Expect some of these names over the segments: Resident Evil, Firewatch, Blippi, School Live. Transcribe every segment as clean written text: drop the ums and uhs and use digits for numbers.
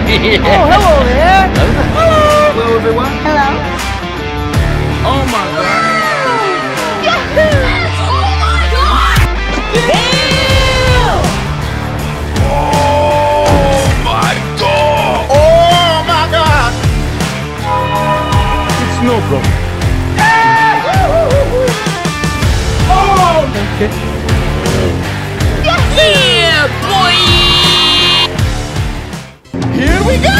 Yeah. Oh, hello there. Hello. Hello, everyone. Hello. Oh, my God. Yahoo! Oh, my God. Damn. Oh, my God. Oh, my God. It's no problem. Oh, okay. Yeah, boy. Here we go!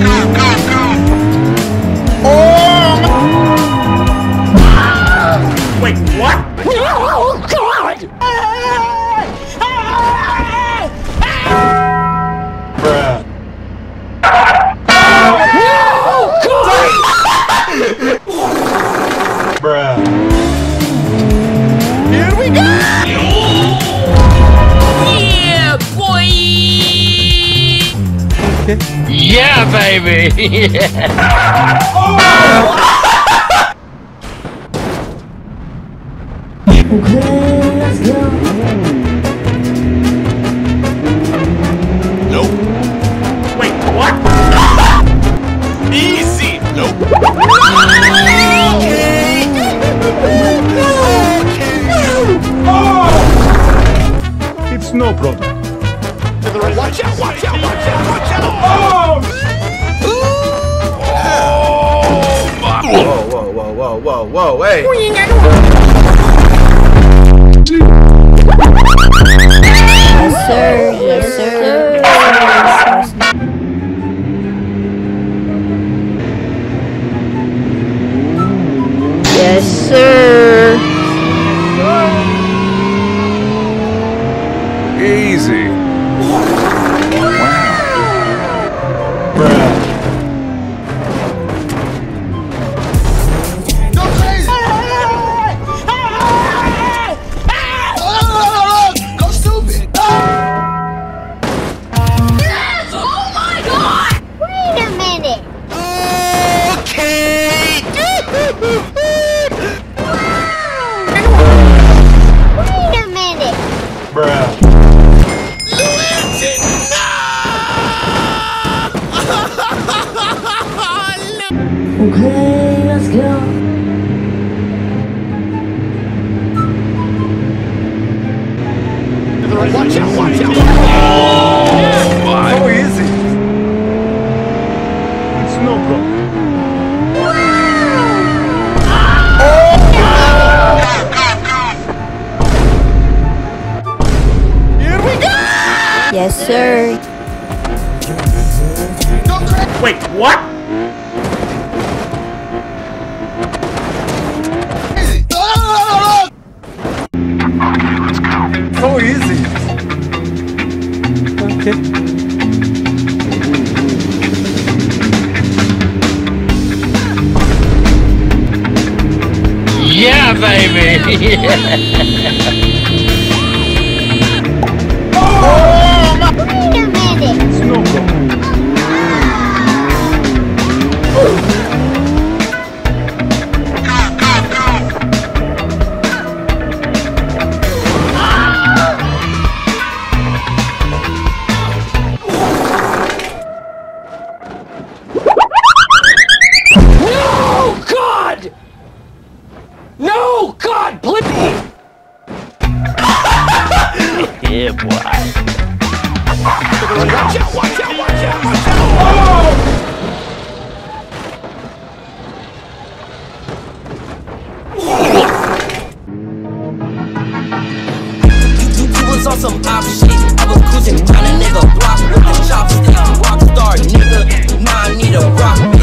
Go, go, go! Oh! My... Wait, what? Oh, God! Bruh. Oh, God! Bruh. Here we go! Yeah, boy! Yeah, baby! Yeah. Oh. Okay, let's go. Nope. Wait, what? Easy! Nope. Okay. Okay. Oh. It's no problem. Watch out, watch out, watch out, watch out! Oh! Oh my. Whoa, whoa, whoa, whoa, whoa, whoa, hey! Yes, sir, yes, sir. Yes, sir. Yes, sir. Yes, sir. Easy. Yes, sir. Wait, what? Okay, let's go. So easy. Okay. Yeah, baby. Yeah. Oh. It's no problem. No, God! No, God, Blippi! Yeah, boy. Watch out, watch out, watch out, watch out! Oh! You was on some op shit. I was cruising down a nigga block with a chopstick. Rockstar nigga, now I need a rock.